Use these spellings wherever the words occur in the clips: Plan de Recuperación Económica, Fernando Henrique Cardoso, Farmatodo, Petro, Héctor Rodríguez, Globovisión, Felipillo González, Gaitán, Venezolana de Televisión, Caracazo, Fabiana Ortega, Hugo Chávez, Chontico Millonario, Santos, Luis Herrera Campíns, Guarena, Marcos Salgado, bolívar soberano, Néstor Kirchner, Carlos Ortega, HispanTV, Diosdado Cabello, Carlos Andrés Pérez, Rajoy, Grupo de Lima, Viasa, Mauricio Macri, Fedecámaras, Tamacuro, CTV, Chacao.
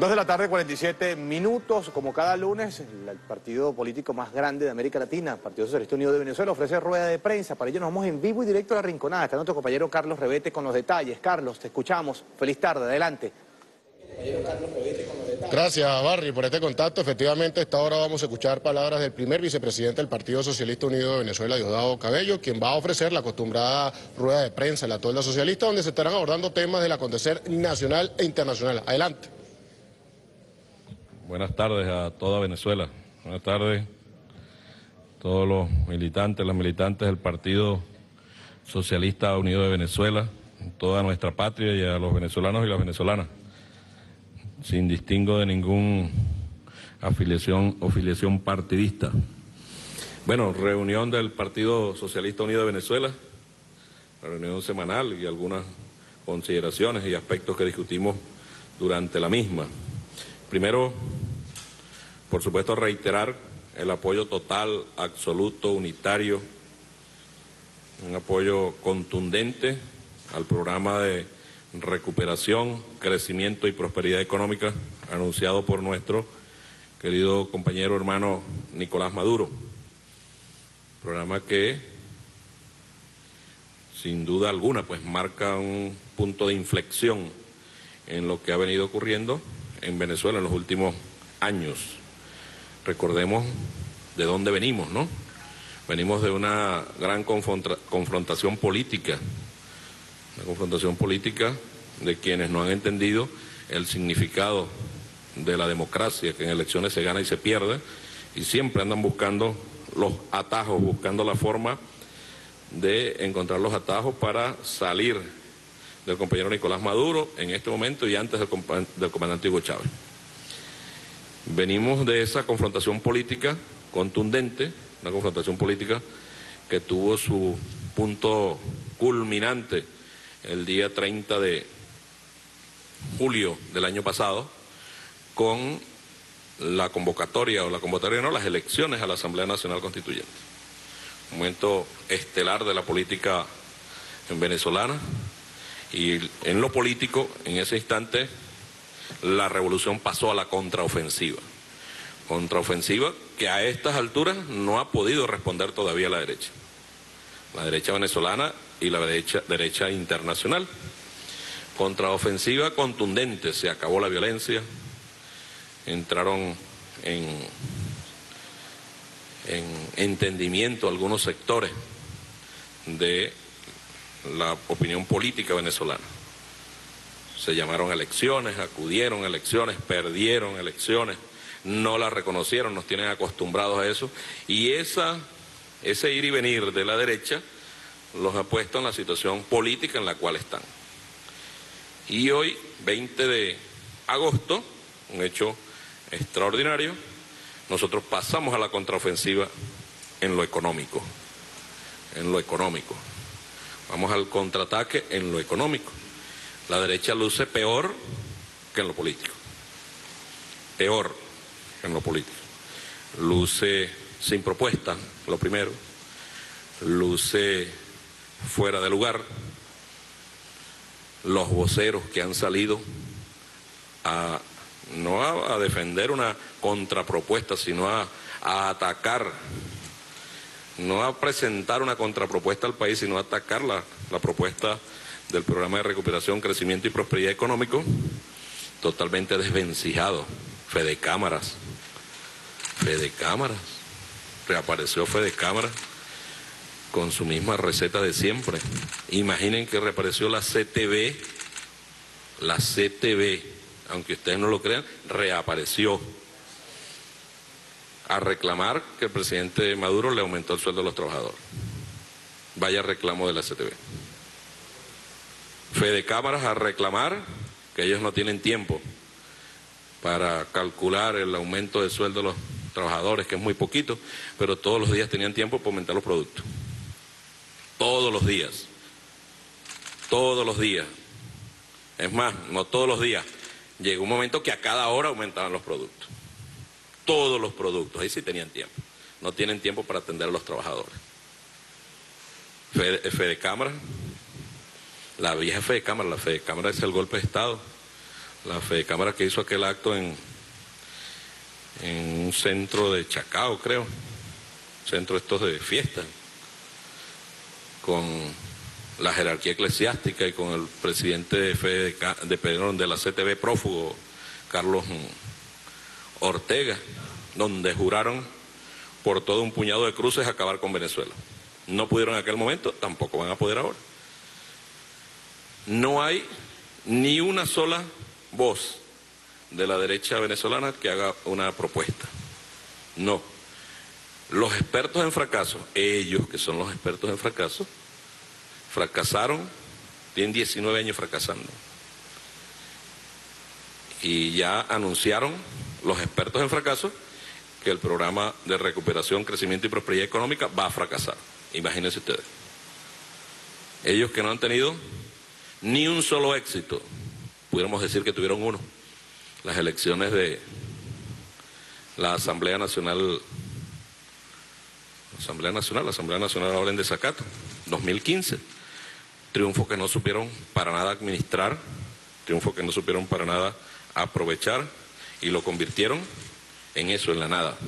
2:47 de la tarde, como cada lunes, el partido político más grande de América Latina, Partido Socialista Unido de Venezuela, ofrece rueda de prensa. Para ello nos vamos en vivo y directo a La Rinconada. Está nuestro compañero Carlos Rebete con los detalles. Carlos, te escuchamos. Feliz tarde, adelante. Gracias, Barry, por este contacto. Efectivamente, a esta hora vamos a escuchar palabras del primer vicepresidente del Partido Socialista Unido de Venezuela, Diosdado Cabello, quien va a ofrecer la acostumbrada rueda de prensa en la Tolda Socialista, donde se estarán abordando temas del acontecer nacional e internacional. Adelante. Buenas tardes a toda Venezuela. Buenas tardes a todos los militantes, las militantes del Partido Socialista Unido de Venezuela, toda nuestra patria y a los venezolanos y las venezolanas, sin distingo de ninguna afiliación partidista. Bueno, reunión del Partido Socialista Unido de Venezuela, reunión semanal y algunas consideraciones y aspectos que discutimos durante la misma. Primero, por supuesto, reiterar el apoyo total, absoluto, unitario, un apoyo contundente al programa de recuperación, crecimiento y prosperidad económica anunciado por nuestro querido compañero hermano Nicolás Maduro. Programa que, sin duda alguna, pues marca un punto de inflexión en lo que ha venido ocurriendo en Venezuela en los últimos años. Recordemos de dónde venimos, ¿no? Venimos de una gran confrontación política, de quienes no han entendido el significado de la democracia, que en elecciones se gana y se pierde, y siempre andan buscando los atajos, buscando la forma de encontrar los atajos para salir del compañero Nicolás Maduro en este momento y antes del comandante Hugo Chávez. Venimos de esa confrontación política contundente, una confrontación política que tuvo su punto culminante el día 30 de julio del año pasado, con la convocatoria, las elecciones a la Asamblea Nacional Constituyente. Un momento estelar de la política venezolana, y en lo político, en ese instante, la revolución pasó a la contraofensiva. Contraofensiva que a estas alturas no ha podido responder todavía la derecha. La derecha venezolana y la derecha internacional. Contraofensiva contundente, se acabó la violencia, entraron en entendimiento algunos sectores de la opinión política venezolana. Se llamaron elecciones, acudieron a elecciones, perdieron elecciones, no las reconocieron, nos tienen acostumbrados a eso, y ese ir y venir de la derecha los ha puesto en la situación política en la cual están. Y hoy, 20 de agosto, un hecho extraordinario, nosotros pasamos a la contraofensiva en lo económico, Vamos al contraataque en lo económico. La derecha luce peor que en lo político. Luce sin propuesta, lo primero. Luce fuera de lugar. Los voceros que han salido no a defender una contrapropuesta, sino a atacar. No a presentar una contrapropuesta al país, sino a atacar la propuesta del programa de recuperación, crecimiento y prosperidad económico, totalmente desvencijado. Fedecámaras, reapareció Fedecámaras con su misma receta de siempre. Imaginen que reapareció la CTV, aunque ustedes no lo crean, reapareció, a reclamar que el presidente Maduro le aumentó el sueldo a los trabajadores. Vaya reclamo de la CTV. Fedecámaras a reclamar que ellos no tienen tiempo para calcular el aumento de sueldo a los trabajadores, que es muy poquito, pero todos los días tenían tiempo para aumentar los productos. Todos los días. Es más, no todos los días. Llegó un momento que a cada hora aumentaban los productos. Todos los productos, ahí sí tenían tiempo. No tienen tiempo para atender a los trabajadores. Fedecámaras, la vieja Fedecámaras, la Fedecámaras es el golpe de Estado, la Fedecámaras que hizo aquel acto en un centro de Chacao, creo, centro estos de fiesta, con la jerarquía eclesiástica y con el presidente de la CTV prófugo, Carlos Ortega, donde juraron por todo un puñado de cruces acabar con Venezuela. No pudieron en aquel momento, tampoco van a poder ahora. No hay ni una sola voz de la derecha venezolana que haga una propuesta. No. Los expertos en fracaso, ellos que son los expertos en fracaso, fracasaron, tienen 19 años fracasando. Y ya anunciaron los expertos en fracaso que el programa de recuperación, crecimiento y prosperidad económica va a fracasar. Imagínense ustedes. Ellos que no han tenido ni un solo éxito, pudiéramos decir que tuvieron uno, las elecciones de la Asamblea Nacional, la Asamblea Nacional ahora en desacato, 2015, triunfo que no supieron para nada administrar, triunfo que no supieron para nada aprovechar y lo convirtieron en eso, en la nada.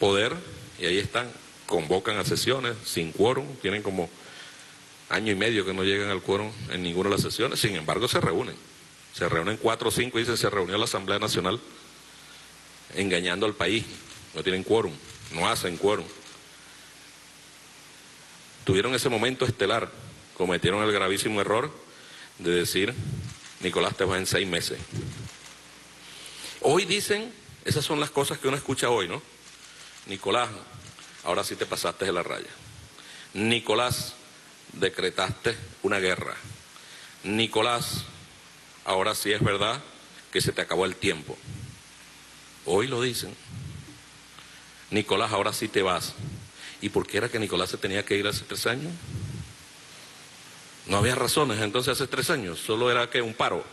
Poder, y ahí están, convocan a sesiones sin quórum, tienen como año y medio que no llegan al quórum en ninguna de las sesiones, sin embargo se reúnen 4 o 5 y dicen se reunió la Asamblea Nacional, engañando al país, no tienen quórum, no hacen quórum. Tuvieron ese momento estelar, cometieron el gravísimo error de decir, Nicolás, te vas en 6 meses. Hoy dicen, esas son las cosas que uno escucha hoy, ¿no? Nicolás, ahora sí te pasaste de la raya. Nicolás, decretaste una guerra. Nicolás, ahora sí es verdad que se te acabó el tiempo. Hoy lo dicen. Nicolás, ahora sí te vas. ¿Y por qué era que Nicolás se tenía que ir hace 3 años? No había razones, entonces hace 3 años. Solo era que un paro.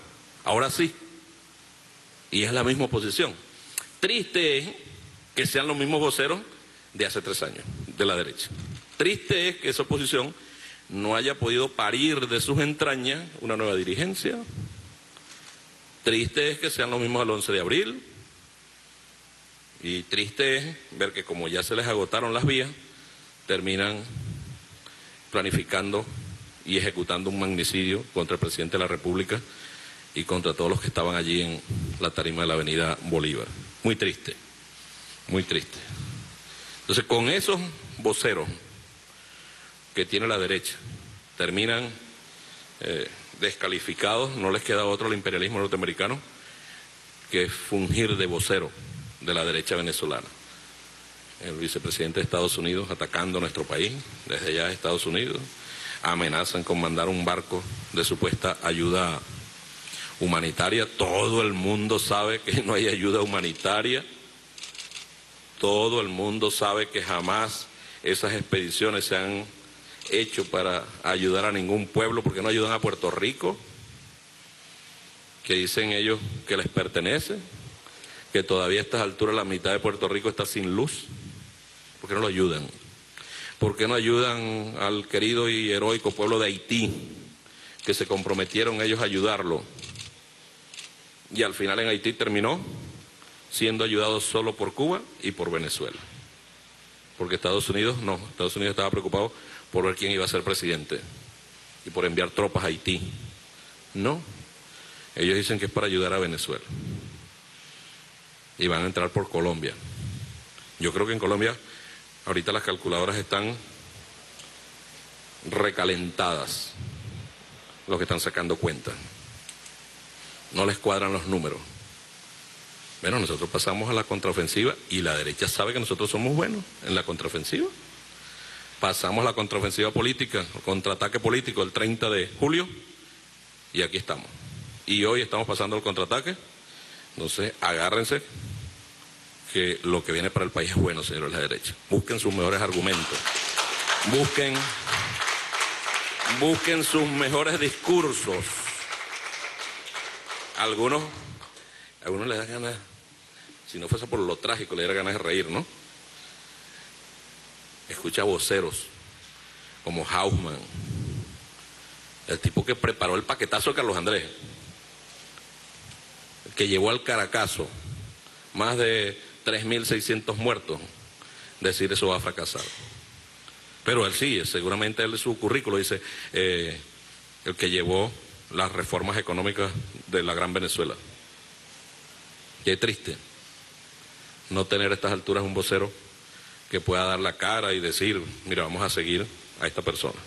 Ahora sí. Y es la misma oposición. Triste es que sean los mismos voceros de hace 3 años, de la derecha. Triste es que esa oposición no haya podido parir de sus entrañas una nueva dirigencia. Triste es que sean los mismos al 11 de abril. Y triste es ver que como ya se les agotaron las vías, terminan planificando y ejecutando un magnicidio contra el presidente de la República y contra todos los que estaban allí en la tarima de la avenida Bolívar. Muy triste, muy triste. Entonces, con esos voceros que tiene la derecha, terminan descalificados, no les queda otro al imperialismo norteamericano que fungir de vocero de la derecha venezolana. El vicepresidente de Estados Unidos atacando nuestro país, desde allá de Estados Unidos, amenazan con mandar un barco de supuesta ayuda humanitaria. Todo el mundo sabe que no hay ayuda humanitaria, todo el mundo sabe que jamás esas expediciones se han hecho para ayudar a ningún pueblo, porque no ayudan a Puerto Rico, que dicen ellos que les pertenece, que todavía a estas alturas la mitad de Puerto Rico está sin luz. ¿Por qué no lo ayudan? ¿Por qué no ayudan al querido y heroico pueblo de Haití, que se comprometieron ellos a ayudarlo? Y al final en Haití terminó siendo ayudado solo por Cuba y por Venezuela. Porque Estados Unidos no, Estados Unidos estaba preocupado por ver quién iba a ser presidente y por enviar tropas a Haití. No, ellos dicen que es para ayudar a Venezuela. Y van a entrar por Colombia. Yo creo que en Colombia ahorita las calculadoras están recalentadas, los que están sacando cuentas. No les cuadran los números. Bueno, nosotros pasamos a la contraofensiva y la derecha sabe que nosotros somos buenos en la contraofensiva. Pasamos a la contraofensiva política, el contraataque político el 30 de julio y aquí estamos. Y hoy estamos pasando al contraataque. Entonces, agárrense que lo que viene para el país es bueno, señores de la derecha. Busquen sus mejores argumentos. Busquen sus mejores discursos. Algunos les da ganas, si no fuese por lo trágico, le da ganas de reír, ¿no? Escucha voceros como Hausmann, el tipo que preparó el paquetazo de Carlos Andrés, que llevó al Caracazo más de 3.600 muertos, decir eso va a fracasar. Pero él sigue, seguramente él en su currículo dice el que llevó las reformas económicas de la Gran Venezuela. Y es triste no tener a estas alturas un vocero que pueda dar la cara y decir, mira, vamos a seguir a esta persona.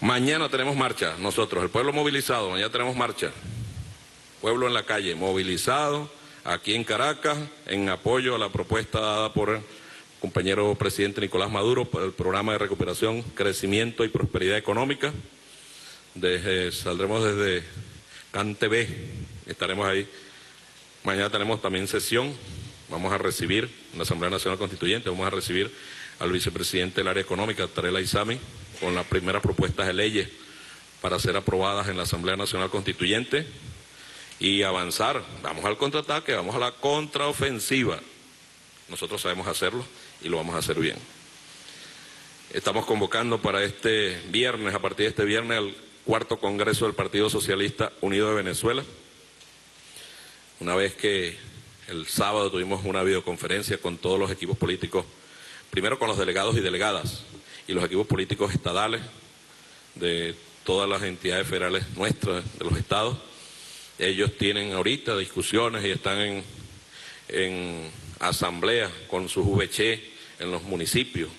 Mañana tenemos marcha, nosotros, el pueblo movilizado, mañana tenemos marcha. Pueblo en la calle, movilizado, aquí en Caracas, en apoyo a la propuesta dada por el compañero presidente Nicolás Maduro para el programa de recuperación, crecimiento y prosperidad económica. Saldremos desde Cantv, estaremos ahí. Mañana tenemos también sesión, vamos a recibir, en la Asamblea Nacional Constituyente, vamos a recibir al vicepresidente del área económica, Tarela Isami, con las primeras propuestas de leyes para ser aprobadas en la Asamblea Nacional Constituyente y avanzar. Vamos al contraataque, vamos a la contraofensiva. Nosotros sabemos hacerlo y lo vamos a hacer bien. Estamos convocando para este viernes, a partir de este viernes, al cuarto Congreso del Partido Socialista Unido de Venezuela. Una vez que el sábado tuvimos una videoconferencia con todos los equipos políticos, primero con los delegados y delegadas, y los equipos políticos estadales de todas las entidades federales nuestras, de los estados. Ellos tienen ahorita discusiones y están en asambleas con sus VC en los municipios.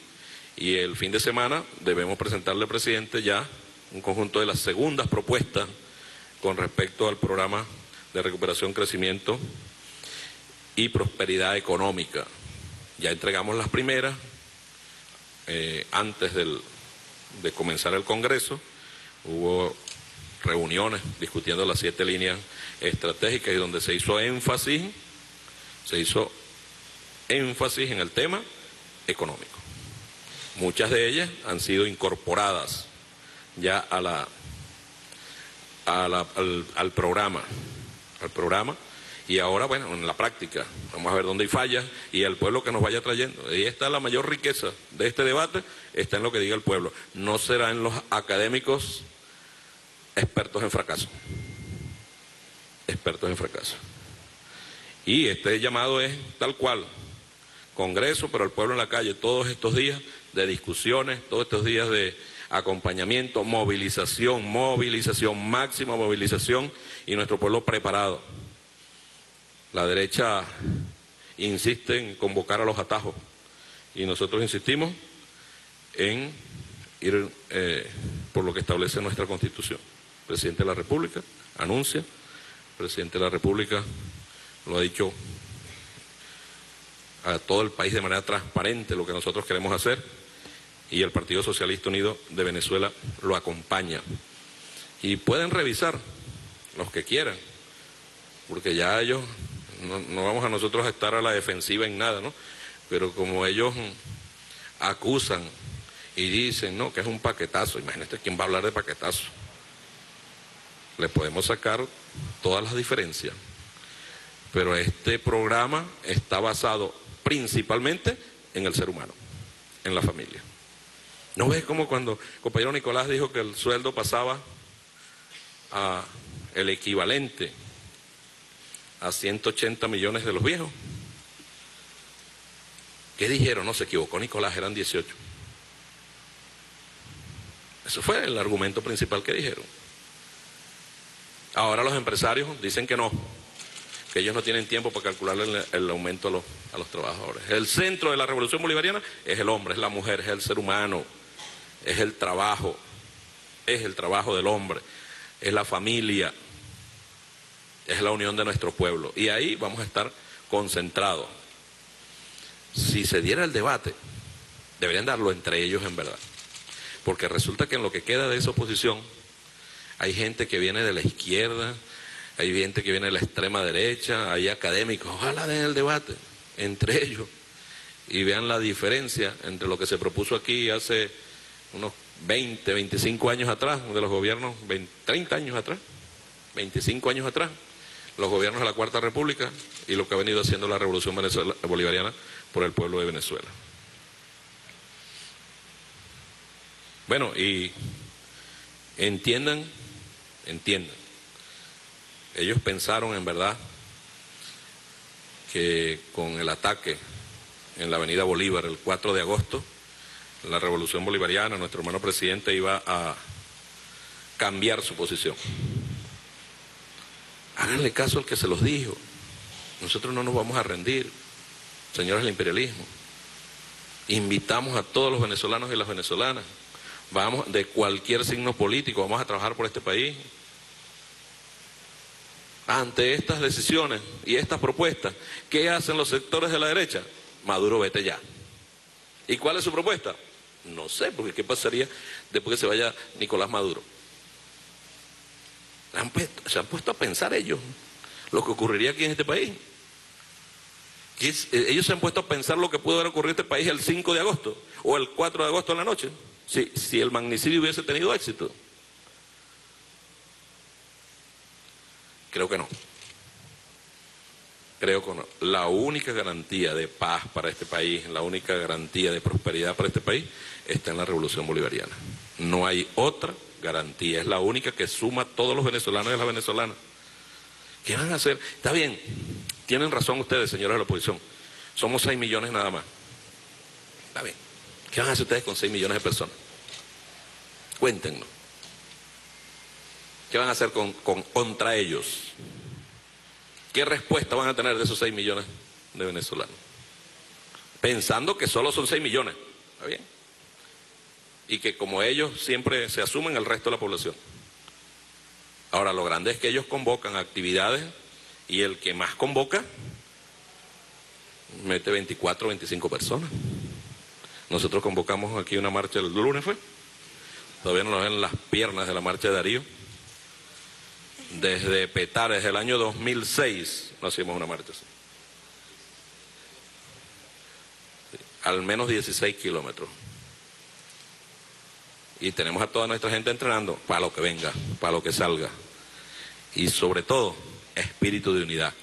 Y el fin de semana debemos presentarle al presidente ya un conjunto de las segundas propuestas con respecto al programa de recuperación, crecimiento y prosperidad económica. Ya entregamos las primeras antes de comenzar el Congreso. Hubo reuniones discutiendo las 7 líneas estratégicas y donde se hizo énfasis en el tema económico. Muchas de ellas han sido incorporadas ya al programa, y ahora, bueno, en la práctica, vamos a ver dónde hay fallas y el pueblo que nos vaya trayendo. Ahí está la mayor riqueza de este debate, está en lo que diga el pueblo. No será en los académicos expertos en fracaso. Expertos en fracaso. Y este llamado es tal cual, Congreso, pero el pueblo en la calle, todos estos días de discusiones, todos estos días de acompañamiento, movilización, máxima movilización y nuestro pueblo preparado. La derecha insiste en convocar a los atajos y nosotros insistimos en ir por lo que establece nuestra Constitución. El presidente de la República anuncia, el presidente de la República lo ha dicho a todo el país de manera transparente lo que nosotros queremos hacer y el Partido Socialista Unido de Venezuela lo acompaña. Y pueden revisar los que quieran, porque ya ellos... No vamos a nosotros a estar a la defensiva en nada, ¿no? Pero como ellos acusan y dicen, no, que es un paquetazo, imagínate quién va a hablar de paquetazo. Le podemos sacar todas las diferencias, pero este programa está basado principalmente en el ser humano, en la familia. ¿No ves como cuando el compañero Nicolás dijo que el sueldo pasaba a el equivalente a 180 millones de los viejos? ¿Qué dijeron? No, se equivocó Nicolás, eran 18. Eso fue el argumento principal que dijeron. Ahora los empresarios dicen que no, que ellos no tienen tiempo para calcular el aumento a los trabajadores. El centro de la revolución bolivariana es el hombre, es la mujer, es el ser humano, es el trabajo del hombre, es la familia, es la unión de nuestro pueblo, y ahí vamos a estar concentrados. Si se diera el debate, deberían darlo entre ellos en verdad, porque resulta que en lo que queda de esa oposición, hay gente que viene de la izquierda, hay gente que viene de la extrema derecha, hay académicos, ojalá den el debate entre ellos, y vean la diferencia entre lo que se propuso aquí hace unos 20, 25 años atrás, de los gobiernos, 30 años atrás, 25 años atrás, los gobiernos de la Cuarta República y lo que ha venido haciendo la Revolución Bolivariana por el pueblo de Venezuela. Bueno, y entiendan Ellos pensaron en verdad que con el ataque en la avenida Bolívar el 4 de agosto, la revolución bolivariana, nuestro hermano presidente iba a cambiar su posición. Háganle caso al que se los dijo. Nosotros no nos vamos a rendir, señores del imperialismo. Invitamos a todos los venezolanos y las venezolanas, vamos de cualquier signo político, vamos a trabajar por este país. Ante estas decisiones y estas propuestas, ¿qué hacen los sectores de la derecha? Maduro, vete ya. ¿Y cuál es su propuesta? No sé, porque ¿qué pasaría después que se vaya Nicolás Maduro? Se han puesto a pensar ellos lo que ocurriría aquí en este país. Ellos se han puesto a pensar lo que pudo haber ocurrido en este país el 5 de agosto o el 4 de agosto en la noche, si el magnicidio hubiese tenido éxito. Creo que no. Creo que no. La única garantía de paz para este país, la única garantía de prosperidad para este país, está en la revolución bolivariana. No hay otra garantía. Es la única que suma a todos los venezolanos y las venezolanas. ¿Qué van a hacer? Está bien, tienen razón ustedes, señores de la oposición. Somos 6 millones nada más. Está bien. ¿Qué van a hacer ustedes con 6 millones de personas? Cuéntenos. ¿Qué van a hacer contra ellos? ¿Qué respuesta van a tener de esos 6 millones de venezolanos? Pensando que solo son 6 millones, ¿está bien? Y que como ellos siempre se asumen el resto de la población. Ahora, lo grande es que ellos convocan actividades y el que más convoca mete 24 o 25 personas. Nosotros convocamos aquí una marcha el lunes, ¿fue? Todavía no nos ven las piernas de la marcha de Darío. Desde Petare, desde el año 2006, no hacíamos una marcha así. Al menos 16 kilómetros. Y tenemos a toda nuestra gente entrenando para lo que venga, para lo que salga. Y sobre todo, espíritu de unidad.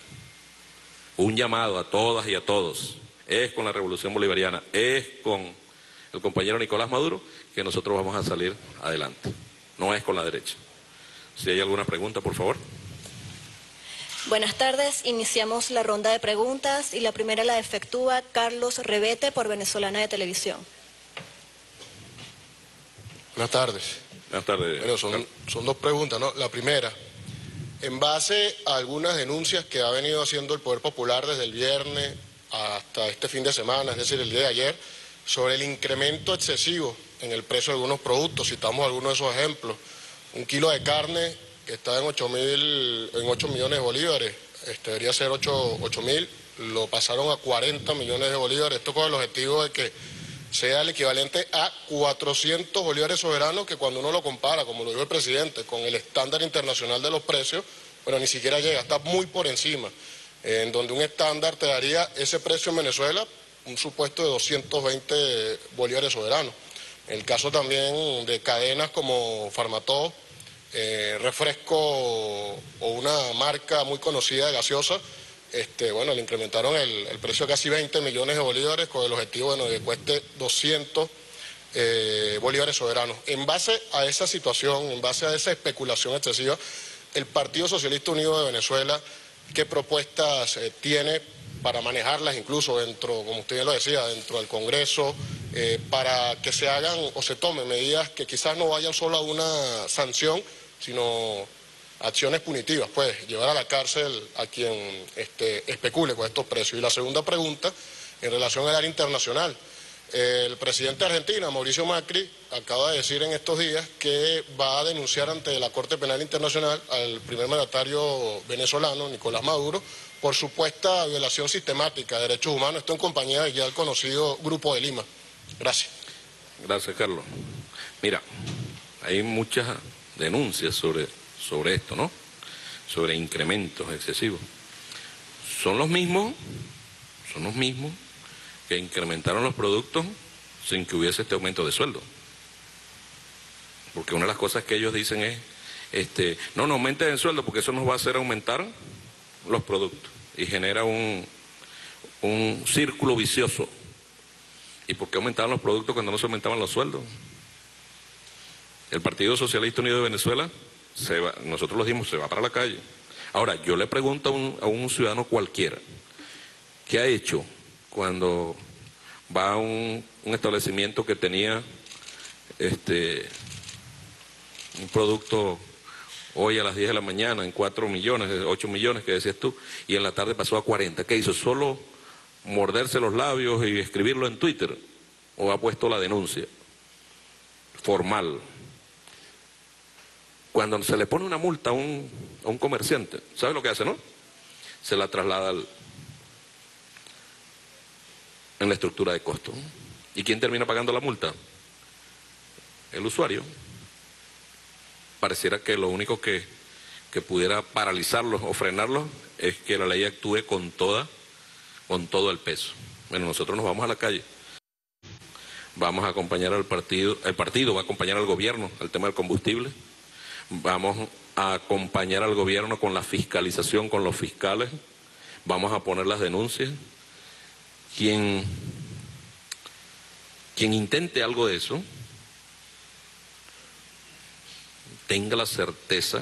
Un llamado a todas y a todos. Es con la revolución bolivariana, es con el compañero Nicolás Maduro, que nosotros vamos a salir adelante. No es con la derecha. Si hay alguna pregunta, por favor. Buenas tardes. Iniciamos la ronda de preguntas y la primera la efectúa Carlos Rebete por Venezolana de Televisión. Buenas tardes. Buenas tardes. Bueno, son dos preguntas, ¿no? La primera, en base a algunas denuncias que ha venido haciendo el Poder Popular desde el viernes hasta este fin de semana, es decir, el día de ayer, sobre el incremento excesivo en el precio de algunos productos, citamos algunos de esos ejemplos. Un kilo de carne que está en 8 millones de bolívares, debería ser 8 mil, lo pasaron a 40 millones de bolívares, esto con el objetivo de que sea el equivalente a 400 bolívares soberanos, que cuando uno lo compara, como lo dijo el presidente, con el estándar internacional de los precios, bueno, ni siquiera llega, está muy por encima, en donde un estándar te daría ese precio en Venezuela, un supuesto de 220 bolívares soberanos. El caso también de cadenas como Farmatodo, refresco o una marca muy conocida de gaseosa, bueno, le incrementaron el precio a casi 20 millones de bolívares con el objetivo, bueno, de que cueste 200 bolívares soberanos. En base a esa situación, en base a esa especulación excesiva, el Partido Socialista Unido de Venezuela, ¿qué propuestas tiene para manejarlas incluso dentro, como usted ya lo decía, dentro del Congreso, para que se hagan o se tomen medidas que quizás no vayan solo a una sanción, sino acciones punitivas, pues, llevar a la cárcel a quien especule con estos precios? Y la segunda pregunta, en relación al área internacional. El presidente de Argentina, Mauricio Macri, acaba de decir en estos días que va a denunciar ante la Corte Penal Internacional al primer mandatario venezolano, Nicolás Maduro, por supuesta violación sistemática de derechos humanos, esto en compañía del ya conocido Grupo de Lima. Gracias. Gracias, Carlos. Mira, hay muchas denuncias sobre esto, ¿no? Sobre incrementos excesivos. Son los mismos que incrementaron los productos sin que hubiese este aumento de sueldo. Porque una de las cosas que ellos dicen es, no aumenten el sueldo porque eso nos va a hacer aumentar los productos. Y genera un círculo vicioso. ¿Y por qué aumentaron los productos cuando no se aumentaban los sueldos? El Partido Socialista Unido de Venezuela, nosotros los dimos, se va para la calle. Ahora, yo le pregunto a un ciudadano cualquiera, ¿qué ha hecho cuando va a un establecimiento que tenía un producto hoy a las 10 de la mañana en 4 millones, 8 millones que decías tú, y en la tarde pasó a 40? ¿Qué hizo? ¿Solo morderse los labios y escribirlo en Twitter? ¿O ha puesto la denuncia formal? Cuando se le pone una multa a un comerciante, ¿sabe lo que hace, no? Se la traslada en la estructura de costo. ¿Y quién termina pagando la multa? El usuario. Pareciera que lo único que pudiera paralizarlos o frenarlos es que la ley actúe con todo el peso. Bueno, nosotros nos vamos a la calle. Vamos a acompañar al partido. El partido va a acompañar al gobierno al tema del combustible. Vamos a acompañar al gobierno con la fiscalización, con los fiscales. Vamos a poner las denuncias. Quien intente algo de eso, tenga la certeza,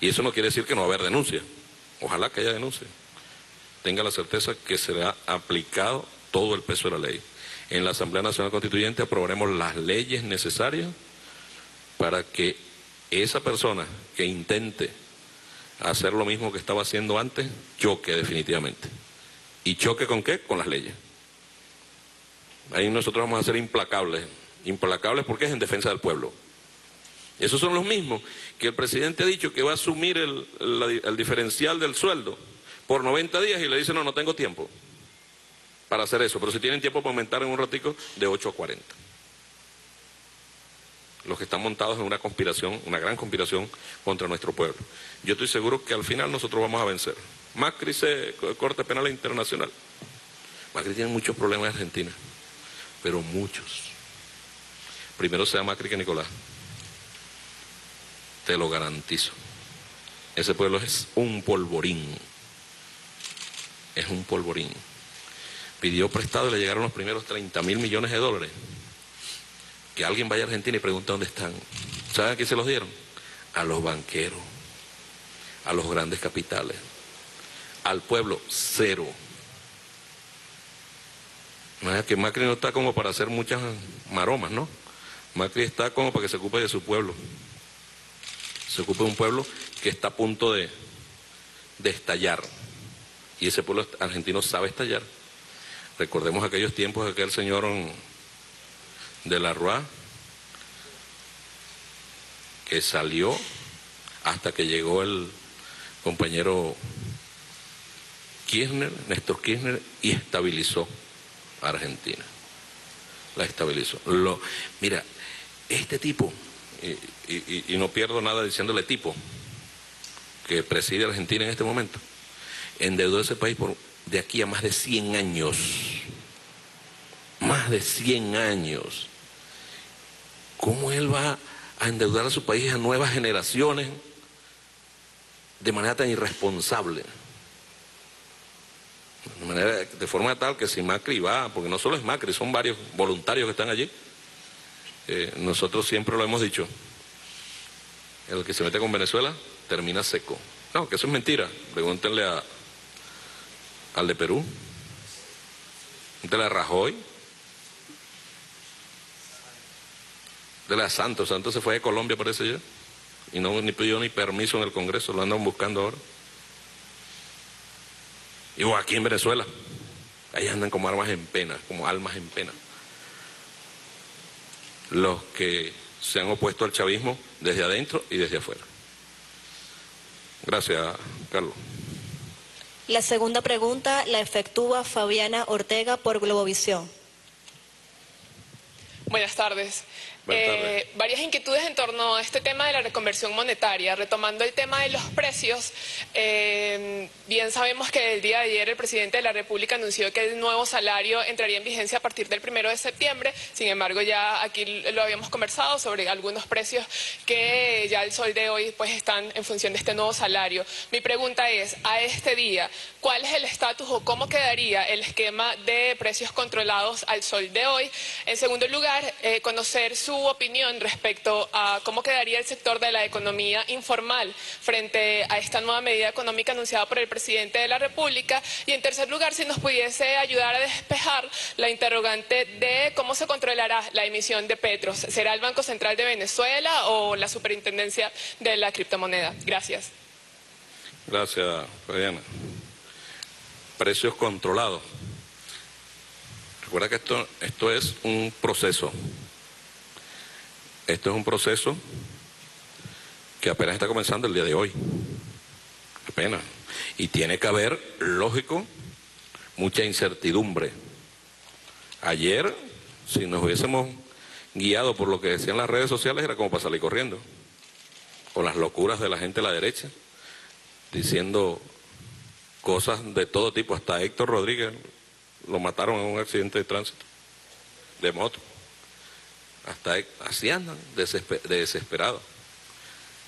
y eso no quiere decir que no va a haber denuncia, ojalá que haya denuncia, tenga la certeza que será aplicado todo el peso de la ley. En la Asamblea Nacional Constituyente aprobaremos las leyes necesarias para que esa persona que intente hacer lo mismo que estaba haciendo antes, choque definitivamente. ¿Y choque con qué? Con las leyes. Ahí nosotros vamos a ser implacables. Implacables porque es en defensa del pueblo. Esos son los mismos que el presidente ha dicho que va a asumir el diferencial del sueldo por 90 días y le dice, no tengo tiempo para hacer eso. Pero si tienen tiempo para aumentar en un ratico de 8 a 40. Los que están montados en una conspiración, una gran conspiración contra nuestro pueblo. Yo estoy seguro que al final nosotros vamos a vencer. Macri se Corte Penal Internacional. Macri tiene muchos problemas en Argentina, pero muchos. Primero sea Macri que Nicolás. Te lo garantizo. Ese pueblo es un polvorín. Es un polvorín. Pidió prestado y le llegaron los primeros 30.000 millones de dólares. Que alguien vaya a Argentina y pregunte dónde están. ¿Saben a quién se los dieron? A los banqueros, a los grandes capitales. Al pueblo, cero. No es que Macri no está como para hacer muchas maromas, ¿no? Macri está como para que se ocupe de su pueblo. Se ocupe de un pueblo que está a punto de estallar. Y ese pueblo argentino sabe estallar. Recordemos aquellos tiempos de aquel señor de la Rúa, que salió hasta que llegó el compañero Kirchner, Néstor Kirchner, y estabilizó a Argentina. La estabilizó. Mira, este tipo, y no pierdo nada diciéndole tipo, que preside Argentina en este momento, endeudó ese país de aquí a más de 100 años. Más de 100 años. ¿Cómo él va a endeudar a su país, a nuevas generaciones, de manera tan irresponsable? De forma tal que si Macri va, porque no solo es Macri, son varios voluntarios que están allí. Nosotros siempre lo hemos dicho, el que se mete con Venezuela termina seco. No, que eso es mentira. Pregúntenle al de Perú, pregúntenle a Rajoy, pregúntenle a Santos. Santos se fue de Colombia, parece ya, y no ni pidió ni permiso en el Congreso, lo andan buscando ahora. Y aquí en Venezuela, ahí andan como armas en pena, como almas en pena. Los que se han opuesto al chavismo desde adentro y desde afuera. Gracias, Carlos. La segunda pregunta la efectúa Fabiana Ortega por Globovisión. Buenas tardes. Varias inquietudes en torno a este tema de la reconversión monetaria. Retomando el tema de los precios, bien sabemos que el día de ayer el presidente de la República anunció que el nuevo salario entraría en vigencia a partir del 1 de septiembre. Sin embargo, ya aquí lo habíamos conversado sobre algunos precios que ya al sol de hoy pues están en función de este nuevo salario. Mi pregunta es, a este día, ¿cuál es el estatus o cómo quedaría el esquema de precios controlados al sol de hoy? En segundo lugar, conocer su su opinión respecto a cómo quedaría el sector de la economía informal frente a esta nueva medida económica anunciada por el presidente de la República. Y en tercer lugar, si nos pudiese ayudar a despejar la interrogante de cómo se controlará la emisión de Petro. ¿Será el Banco Central de Venezuela o la Superintendencia de la Criptomoneda? Gracias. Gracias, Fabiana. Precios controlados. Recuerda que esto es un proceso. Esto es un proceso que apenas está comenzando el día de hoy. Apenas. Y tiene que haber, lógico, mucha incertidumbre. Ayer, si nos hubiésemos guiado por lo que decían las redes sociales, era como para salir corriendo. Con las locuras de la gente de la derecha, diciendo cosas de todo tipo. Hasta Héctor Rodríguez lo mataron en un accidente de tránsito, de moto. Hasta así andan, desesperados,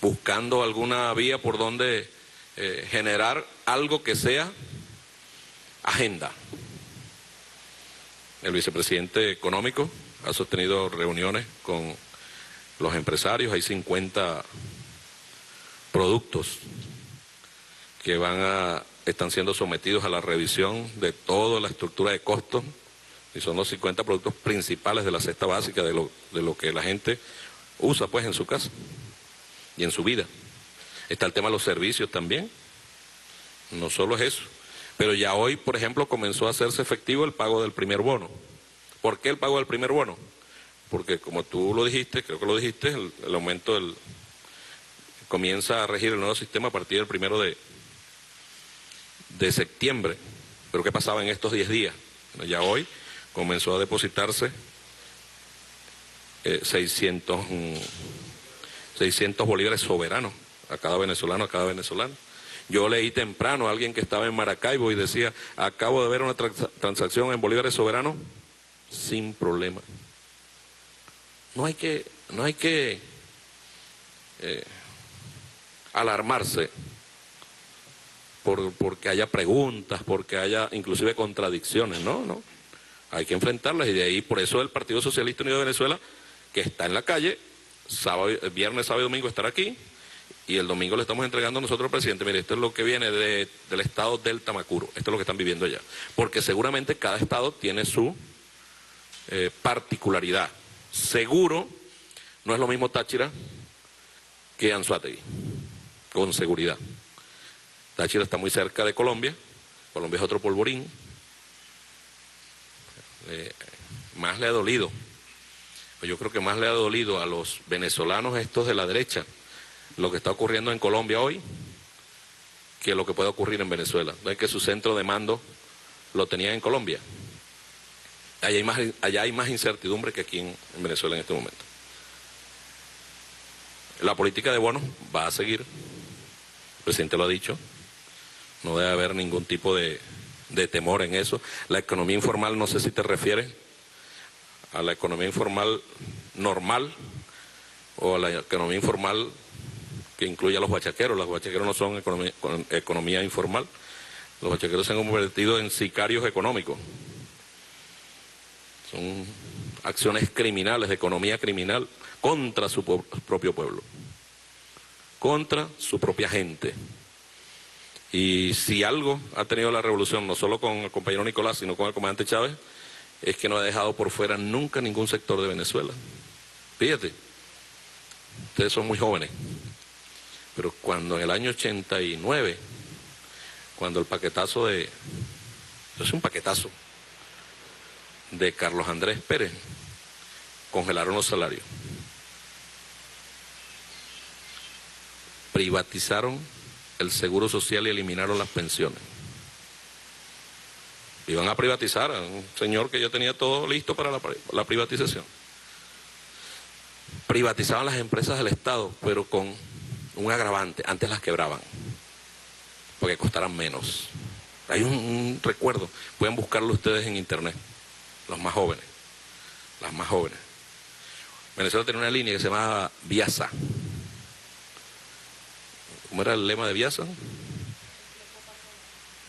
buscando alguna vía por donde generar algo que sea agenda. El vicepresidente económico ha sostenido reuniones con los empresarios. Hay 50 productos que están siendo sometidos a la revisión de toda la estructura de costos, y son los 50 productos principales de la cesta básica, de lo que la gente usa pues en su casa y en su vida. Está el tema de los servicios también, no solo es eso. Pero ya hoy, por ejemplo, comenzó a hacerse efectivo el pago del primer bono. ¿Por qué el pago del primer bono? Porque como tú lo dijiste, creo que lo dijiste, el aumento comienza a regir el nuevo sistema a partir del 1 de septiembre. Pero ¿qué pasaba en estos 10 días? Bueno, ya hoy comenzó a depositarse 600 bolívares soberanos a cada venezolano, Yo leí temprano a alguien que estaba en Maracaibo y decía, acabo de ver una transacción en bolívares soberanos sin problema. No hay que alarmarse porque haya preguntas, porque haya inclusive contradicciones, no. Hay que enfrentarlas, y de ahí, por eso el Partido Socialista Unido de Venezuela, que está en la calle, viernes, sábado y domingo estará aquí, y el domingo le estamos entregando nosotros al presidente, mire, esto es lo que viene del estado del Tamacuro, esto es lo que están viviendo allá, porque seguramente cada estado tiene su particularidad. Seguro, no es lo mismo Táchira que Anzoátegui, con seguridad. Táchira está muy cerca de Colombia, Colombia es otro polvorín, más le ha dolido, yo creo que más le ha dolido a los venezolanos estos de la derecha lo que está ocurriendo en Colombia hoy que lo que puede ocurrir en Venezuela. No es que su centro de mando lo tenía en Colombia. Allá hay más incertidumbre que aquí en Venezuela en este momento. La política de bonos va a seguir, el presidente lo ha dicho, no debe haber ningún tipo de temor en eso. La economía informal, no sé si te refieres a la economía informal normal o a la economía informal que incluye a los bachaqueros. Los bachaqueros no son economía informal. Los bachaqueros se han convertido en sicarios económicos. Son acciones criminales, de economía criminal, contra su propio pueblo, contra su propia gente. Y si algo ha tenido la revolución, no solo con el compañero Nicolás, sino con el comandante Chávez, es que no ha dejado por fuera nunca ningún sector de Venezuela. Fíjate, ustedes son muy jóvenes, pero cuando en el año 89, cuando el paquetazo de Carlos Andrés Pérez, congelaron los salarios, privatizaron el seguro social y eliminaron las pensiones. Iban a privatizar a un señor que yo tenía todo listo para la privatización. Privatizaban las empresas del Estado, pero con un agravante, antes las quebraban, porque costaran menos. Hay un recuerdo, pueden buscarlo ustedes en internet, los más jóvenes, las más jóvenes. Venezuela tenía una línea que se llamaba Viasa. ¿Cómo era el lema de Viasa?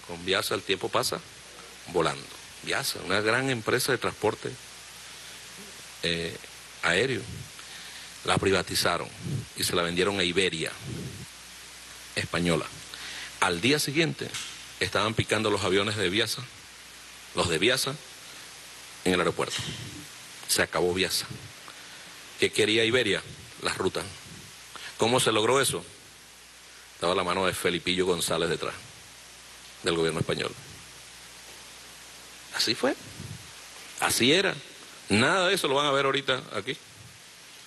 Con Viasa el tiempo pasa volando. Viasa, una gran empresa de transporte aéreo, la privatizaron y se la vendieron a Iberia española. Al día siguiente estaban picando los aviones de Viasa, los de Viasa, en el aeropuerto. Se acabó Viasa. ¿Qué quería Iberia? Las rutas. ¿Cómo se logró eso? Estaba la mano de Felipillo González detrás, del gobierno español. Así fue. Así era. Nada de eso lo van a ver ahorita aquí.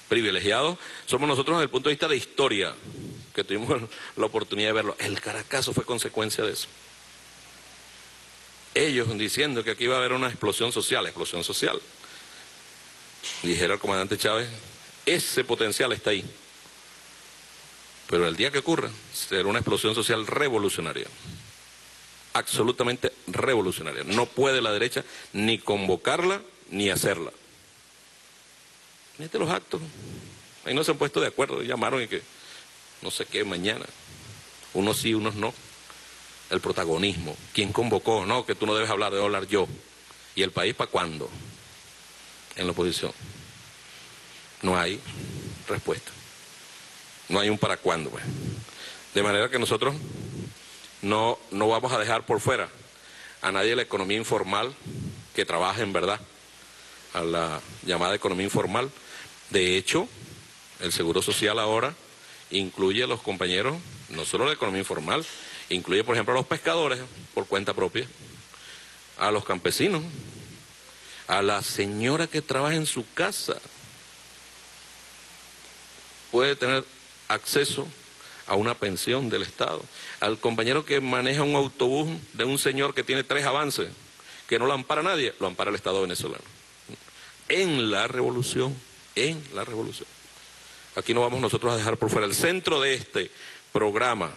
Privilegiados somos nosotros desde el punto de vista de historia, que tuvimos la oportunidad de verlo. El Caracazo fue consecuencia de eso. Ellos diciendo que aquí iba a haber una explosión social, Dijera el comandante Chávez, ese potencial está ahí. Pero el día que ocurra, será una explosión social revolucionaria. Absolutamente revolucionaria. No puede la derecha ni convocarla ni hacerla. Mírate los actos. Ahí no se han puesto de acuerdo. Llamaron y que no sé qué mañana. Unos sí, unos no. El protagonismo. ¿Quién convocó? No, que tú no debes hablar, debo hablar yo. ¿Y el país para cuándo? En la oposición. No hay respuesta. No hay un para cuándo, pues. De manera que nosotros no vamos a dejar por fuera a nadie de la economía informal que trabaja en verdad, a la llamada economía informal. De hecho, el Seguro Social ahora incluye a los compañeros, no solo la economía informal, incluye, por ejemplo, a los pescadores por cuenta propia, a los campesinos, a la señora que trabaja en su casa. Puede tener acceso a una pensión del Estado, al compañero que maneja un autobús de un señor que tiene 3 avances, que no lo ampara nadie, lo ampara el Estado venezolano. En la revolución, en la revolución. Aquí no vamos nosotros a dejar por fuera. El centro de este programa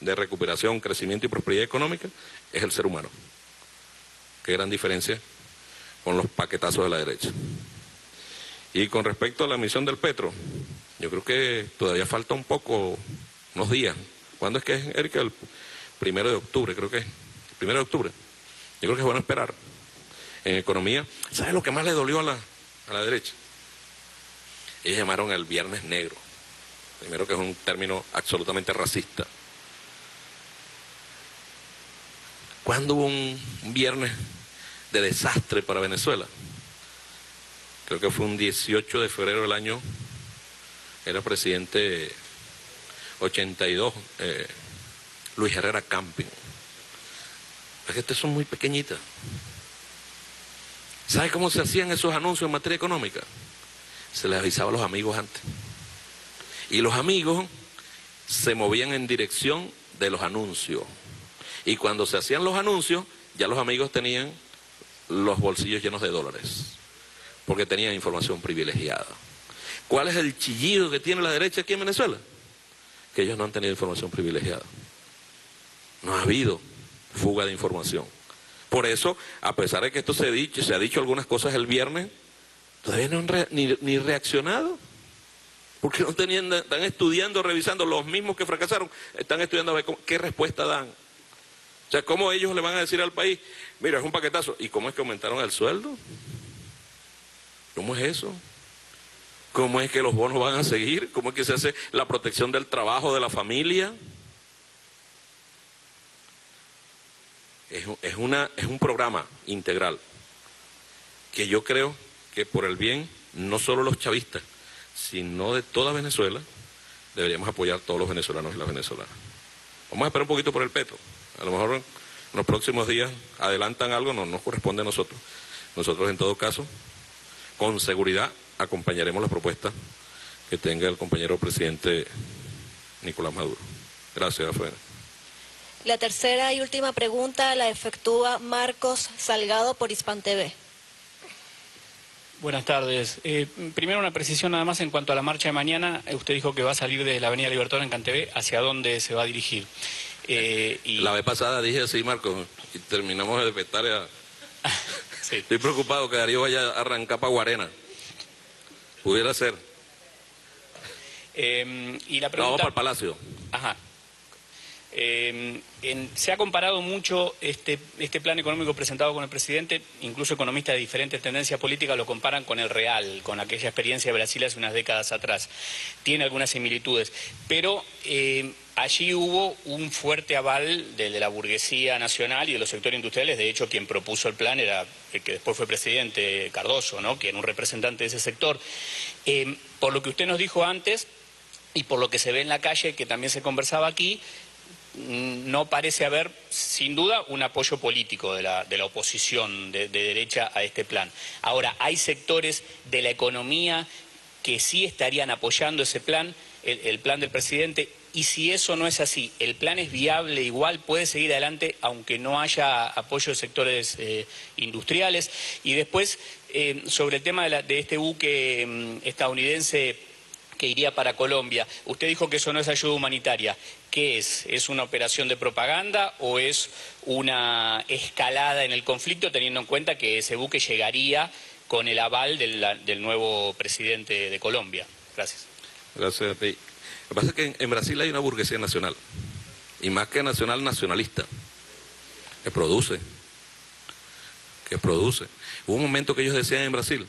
de recuperación, crecimiento y prosperidad económica es el ser humano. Qué gran diferencia con los paquetazos de la derecha. Y con respecto a la misión del Petro, yo creo que todavía falta un poco, unos días. ¿Cuándo es que es, Erika? El 1 de octubre, creo que es. El 1 de octubre. Yo creo que es bueno esperar. En economía, ¿sabes lo que más le dolió a la derecha? Ellos llamaron el Viernes Negro. Primero, que es un término absolutamente racista. ¿Cuándo hubo un viernes de desastre para Venezuela? Creo que fue un 18 de febrero del año... Era presidente 82, Luis Herrera Campíns. Las gentes son muy pequeñitas. ¿Sabe cómo se hacían esos anuncios en materia económica? Se les avisaba a los amigos antes. Y los amigos se movían en dirección de los anuncios. Y cuando se hacían los anuncios, ya los amigos tenían los bolsillos llenos de dólares, porque tenían información privilegiada. ¿Cuál es el chillido que tiene la derecha aquí en Venezuela? Que ellos no han tenido información privilegiada. No ha habido fuga de información. Por eso, a pesar de que esto se ha dicho algunas cosas el viernes, todavía no han reaccionado. Porque no tenían, están estudiando, revisando, los mismos que fracasaron, están estudiando a ver cómo, qué respuesta dan. O sea, ¿cómo ellos le van a decir al país, mira, es un paquetazo? ¿Y cómo es que aumentaron el sueldo? ¿Cómo es eso? ¿Cómo es que los bonos van a seguir? ¿Cómo es que se hace la protección del trabajo, de la familia? Es un programa integral que yo creo que por el bien, no solo los chavistas, sino de toda Venezuela, deberíamos apoyar todos los venezolanos y las venezolanas. Vamos a esperar un poquito por el Petro. A lo mejor en los próximos días adelantan algo, no nos corresponde a nosotros. Nosotros en todo caso, con seguridad, acompañaremos la propuesta que tenga el compañero presidente Nicolás Maduro. Gracias, Fabiana. La tercera y última pregunta la efectúa Marcos Salgado por HispanTV. Buenas tardes. Primero una precisión nada más en cuanto a la marcha de mañana. Usted dijo que va a salir de la Avenida Libertador en Cantv. ¿Hacia dónde se va a dirigir? La vez pasada dije así, Marcos, y terminamos de petar a... Sí. Estoy preocupado que Darío vaya a arrancar para Guarena. Pudiera ser. Y la pregunta... No, vamos para el Palacio. Ajá. Se ha comparado mucho este plan económico presentado con el presidente, incluso economistas de diferentes tendencias políticas lo comparan con el real, con aquella experiencia de Brasil hace unas décadas atrás. Tiene algunas similitudes, pero allí hubo un fuerte aval de la burguesía nacional y de los sectores industriales. De hecho, quien propuso el plan era el que después fue presidente, Cardoso, ¿no?, que era un representante de ese sector. Por lo que usted nos dijo antes y por lo que se ve en la calle, que también se conversaba aquí, no parece haber, sin duda, un apoyo político de la oposición de derecha a este plan. Ahora, ¿hay sectores de la economía que sí estarían apoyando ese plan, el plan del presidente? Y si eso no es así, ¿el plan es viable igual? ¿Puede seguir adelante aunque no haya apoyo de sectores industriales? Y después, sobre el tema de este buque estadounidense que iría para Colombia, usted dijo que eso no es ayuda humanitaria. ¿Qué es? ¿Es una operación de propaganda o es una escalada en el conflicto, teniendo en cuenta que ese buque llegaría con el aval del nuevo presidente de Colombia? Gracias. Gracias a ti. Lo que pasa es que en Brasil hay una burguesía nacional, y más que nacional, nacionalista, que produce. Hubo un momento que ellos decían en Brasil,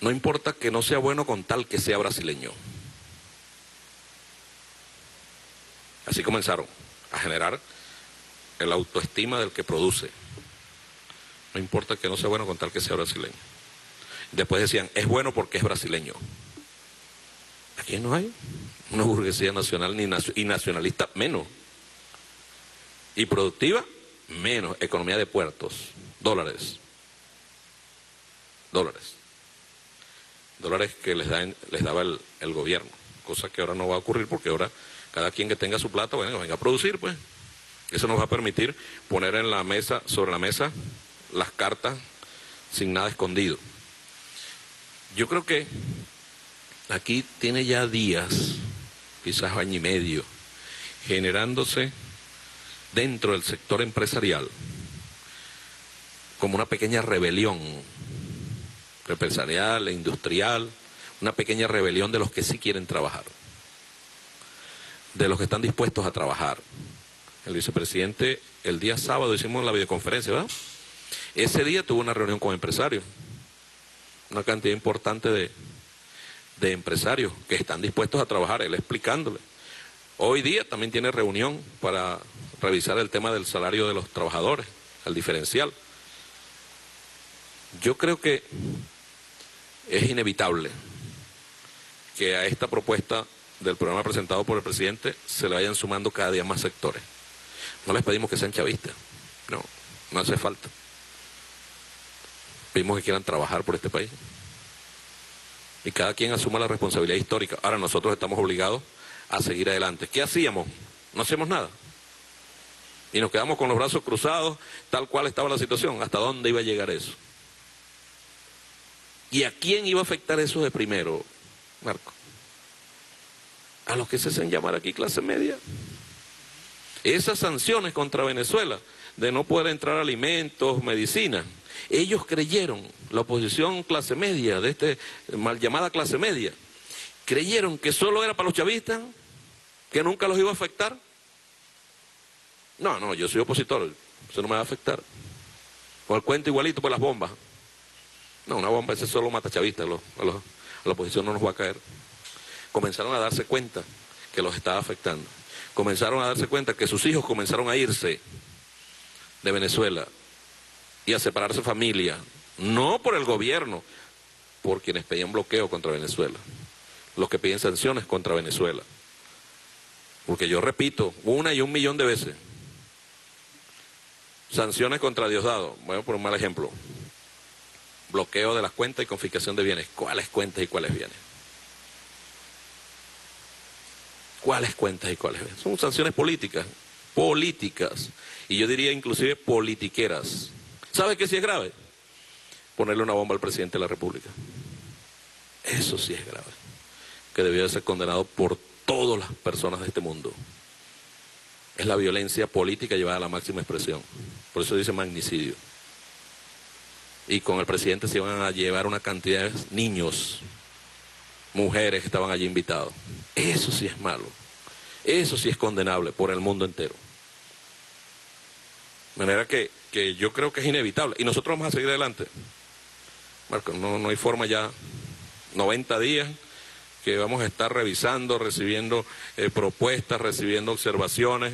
no importa que no sea bueno con tal que sea brasileño. Así comenzaron a generar el autoestima del que produce. No importa que no sea bueno con tal que sea brasileño. Después decían, es bueno porque es brasileño. Aquí no hay una burguesía nacional y nacionalista, menos. Y productiva, menos. Economía de puertos, dólares. Dólares que les daba el gobierno, cosa que ahora no va a ocurrir porque ahora... Cada quien que tenga su plata, bueno, venga a producir, pues. Eso nos va a permitir poner en la mesa, sobre la mesa, las cartas sin nada escondido. Yo creo que aquí tiene ya días, quizás año y medio, generándose dentro del sector empresarial como una pequeña rebelión empresarial e industrial, una pequeña rebelión de los que sí quieren trabajar, de los que están dispuestos a trabajar. El vicepresidente, el día sábado hicimos la videoconferencia, ¿verdad? Ese día tuvo una reunión con empresarios, una cantidad importante de empresarios que están dispuestos a trabajar, él explicándole. Hoy día también tiene reunión para revisar el tema del salario de los trabajadores, el diferencial. Yo creo que es inevitable que a esta propuesta del programa presentado por el presidente se le vayan sumando cada día más sectores. No les pedimos que sean chavistas, no hace falta. Pedimos que quieran trabajar por este país y cada quien asuma la responsabilidad histórica. Ahora nosotros estamos obligados a seguir adelante. ¿Qué hacíamos? No hacíamos nada y nos quedamos con los brazos cruzados tal cual estaba la situación. ¿Hasta dónde iba a llegar eso? ¿Y a quién iba a afectar eso de primero, Marco? A los que se hacen llamar aquí clase media. Esas sanciones contra Venezuela, de no poder entrar alimentos, medicinas, ellos creyeron, la oposición clase media, de mal llamada clase media, creyeron que solo era para los chavistas, que nunca los iba a afectar. No, yo soy opositor, eso no me va a afectar. O el cuento igualito por las bombas. No, una bomba ese solo mata chavistas, a la oposición no nos va a caer. Comenzaron a darse cuenta que los estaba afectando. Comenzaron a darse cuenta que sus hijos comenzaron a irse de Venezuela y a separarse familia, no por el gobierno, por quienes pedían bloqueo contra Venezuela, los que piden sanciones contra Venezuela. Porque yo repito, 1 y 1 millón de veces, sanciones contra Diosdado, bueno, por un mal ejemplo, bloqueo de las cuentas y confiscación de bienes. ¿Cuáles cuentas y cuáles bienes? ¿Cuáles cuentas y cuáles? Son sanciones políticas, y yo diría inclusive politiqueras. ¿Sabe qué sí es grave? Ponerle una bomba al presidente de la República. Eso sí es grave, que debió de ser condenado por todas las personas de este mundo. Es la violencia política llevada a la máxima expresión, por eso dice magnicidio. Y con el presidente se iban a llevar una cantidad de niños, mujeres que estaban allí invitados. Eso sí es malo. Eso sí es condenable por el mundo entero. De manera que yo creo que es inevitable. Y nosotros vamos a seguir adelante. Marco, no hay forma ya, 90 días, que vamos a estar revisando, recibiendo propuestas, recibiendo observaciones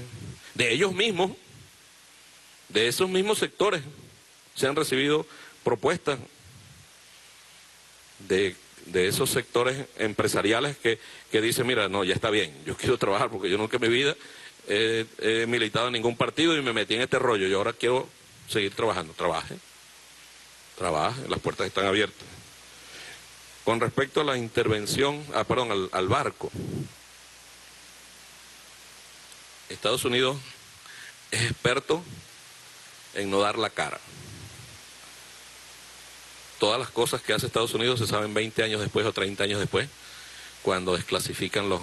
de ellos mismos, de esos mismos sectores. Se han recibido propuestas de esos sectores empresariales que dicen, mira, no, ya está bien, yo quiero trabajar porque yo nunca en mi vida he militado en ningún partido y me metí en este rollo. Yo ahora quiero seguir trabajando. Trabaje, las puertas están abiertas. Con respecto a la intervención, al barco, Estados Unidos es experto en no dar la cara. Todas las cosas que hace Estados Unidos se saben 20 años después o 30 años después, cuando desclasifican los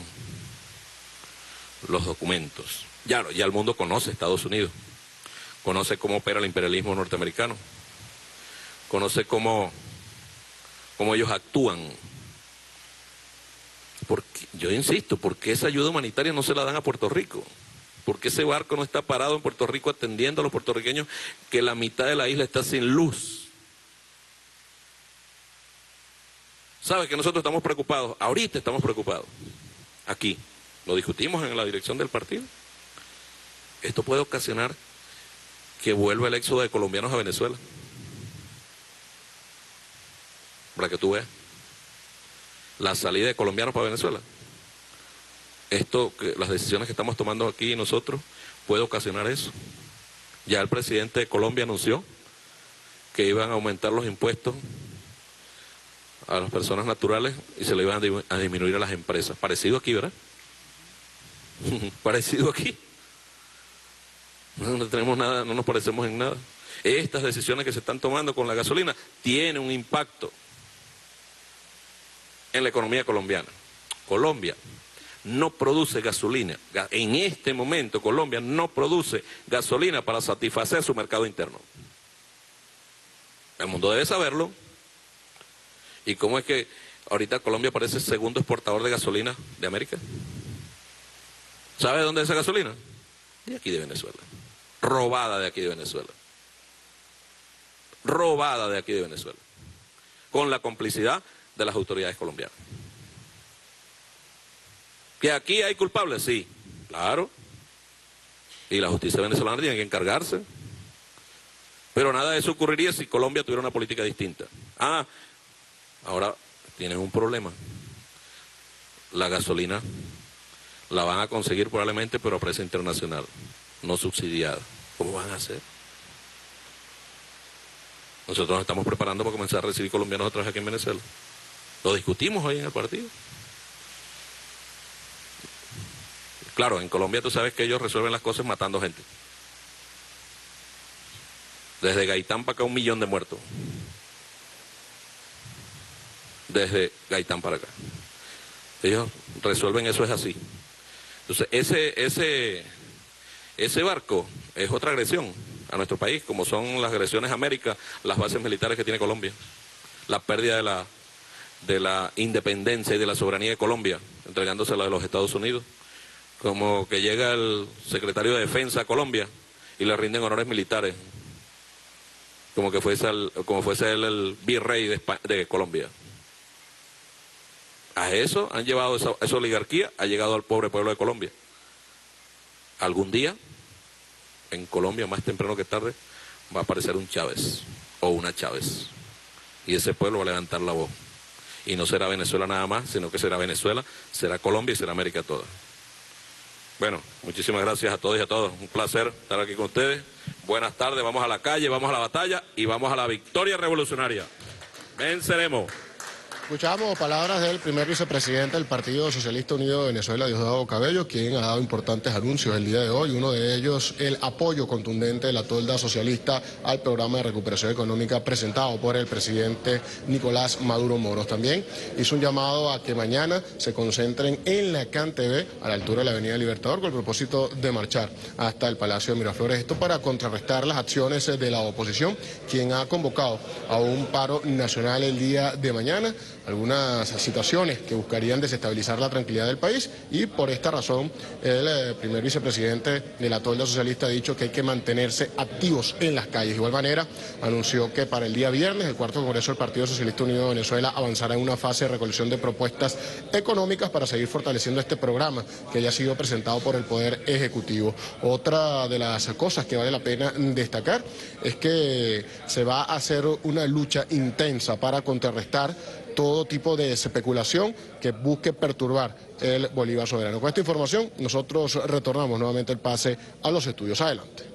documentos. Ya el mundo conoce Estados Unidos, conoce cómo opera el imperialismo norteamericano, conoce cómo ellos actúan. Porque, yo insisto, ¿por qué esa ayuda humanitaria no se la dan a Puerto Rico? ¿Por qué ese barco no está parado en Puerto Rico atendiendo a los puertorriqueños que la mitad de la isla está sin luz? ¿Sabes que nosotros estamos preocupados? Ahorita estamos preocupados. Aquí. Lo discutimos en la dirección del partido. Esto puede ocasionar que vuelva el éxodo de colombianos a Venezuela. Para que tú veas la salida de colombianos para Venezuela. Las decisiones que estamos tomando aquí nosotros puede ocasionar eso. Ya el presidente de Colombia anunció que iban a aumentar los impuestos a las personas naturales y se le iban a disminuir a las empresas. Parecido aquí, ¿verdad? Parecido aquí. No tenemos nada, no nos parecemos en nada. Estas decisiones que se están tomando con la gasolina tienen un impacto en la economía colombiana. Colombia no produce gasolina. En este momento Colombia no produce gasolina para satisfacer su mercado interno. El mundo debe saberlo. ¿Y cómo es que ahorita Colombia parece el segundo exportador de gasolina de América? ¿Sabe dónde es esa gasolina? De aquí de Venezuela. Robada de aquí de Venezuela. Robada de aquí de Venezuela. Con la complicidad de las autoridades colombianas. ¿Que aquí hay culpables? Sí, claro. Y la justicia venezolana tiene que encargarse. Pero nada de eso ocurriría si Colombia tuviera una política distinta. Ah, ahora tienen un problema. La gasolina la van a conseguir probablemente, pero a precio internacional, no subsidiada. ¿Cómo van a hacer? Nosotros nos estamos preparando para comenzar a recibir colombianos otra vez aquí en Venezuela. Lo discutimos hoy en el partido. Claro, en Colombia tú sabes que ellos resuelven las cosas matando gente. Desde Gaitán para acá 1 millón de muertos. Desde Gaitán para acá. Ellos resuelven eso, es así. Entonces, ese barco es otra agresión a nuestro país, como son las agresiones a América, las bases militares que tiene Colombia, la pérdida de la independencia y de la soberanía de Colombia, entregándosela de los Estados Unidos, como que llega el secretario de Defensa a Colombia y le rinden honores militares, como fuese él el virrey de Colombia. A eso han llevado esa oligarquía, ha llegado al pobre pueblo de Colombia. Algún día, en Colombia, más temprano que tarde, va a aparecer un Chávez o una Chávez. Y ese pueblo va a levantar la voz. Y no será Venezuela nada más, sino que será Venezuela, será Colombia y será América toda. Bueno, muchísimas gracias a todos y a todas. Un placer estar aquí con ustedes. Buenas tardes, vamos a la calle, vamos a la batalla y vamos a la victoria revolucionaria. Venceremos. Escuchamos palabras del primer vicepresidente del Partido Socialista Unido de Venezuela, Diosdado Cabello, quien ha dado importantes anuncios el día de hoy. Uno de ellos, el apoyo contundente de la tolda socialista al programa de recuperación económica presentado por el presidente Nicolás Maduro Moros. También hizo un llamado a que mañana se concentren en la Cantv, a la altura de la Avenida Libertador, con el propósito de marchar hasta el Palacio de Miraflores. Esto para contrarrestar las acciones de la oposición, quien ha convocado a un paro nacional el día de mañana. algunas situaciones que buscarían desestabilizar la tranquilidad del país, y por esta razón el primer vicepresidente de la tolda socialista ha dicho que hay que mantenerse activos en las calles. De igual manera, anunció que para el día viernes el cuarto Congreso del Partido Socialista Unido de Venezuela avanzará en una fase de recolección de propuestas económicas para seguir fortaleciendo este programa que ya ha sido presentado por el Poder Ejecutivo. Otra de las cosas que vale la pena destacar es que se va a hacer una lucha intensa para contrarrestar todo tipo de especulación que busque perturbar el Bolívar soberano. Con esta información nosotros retornamos nuevamente el pase a los estudios. Adelante.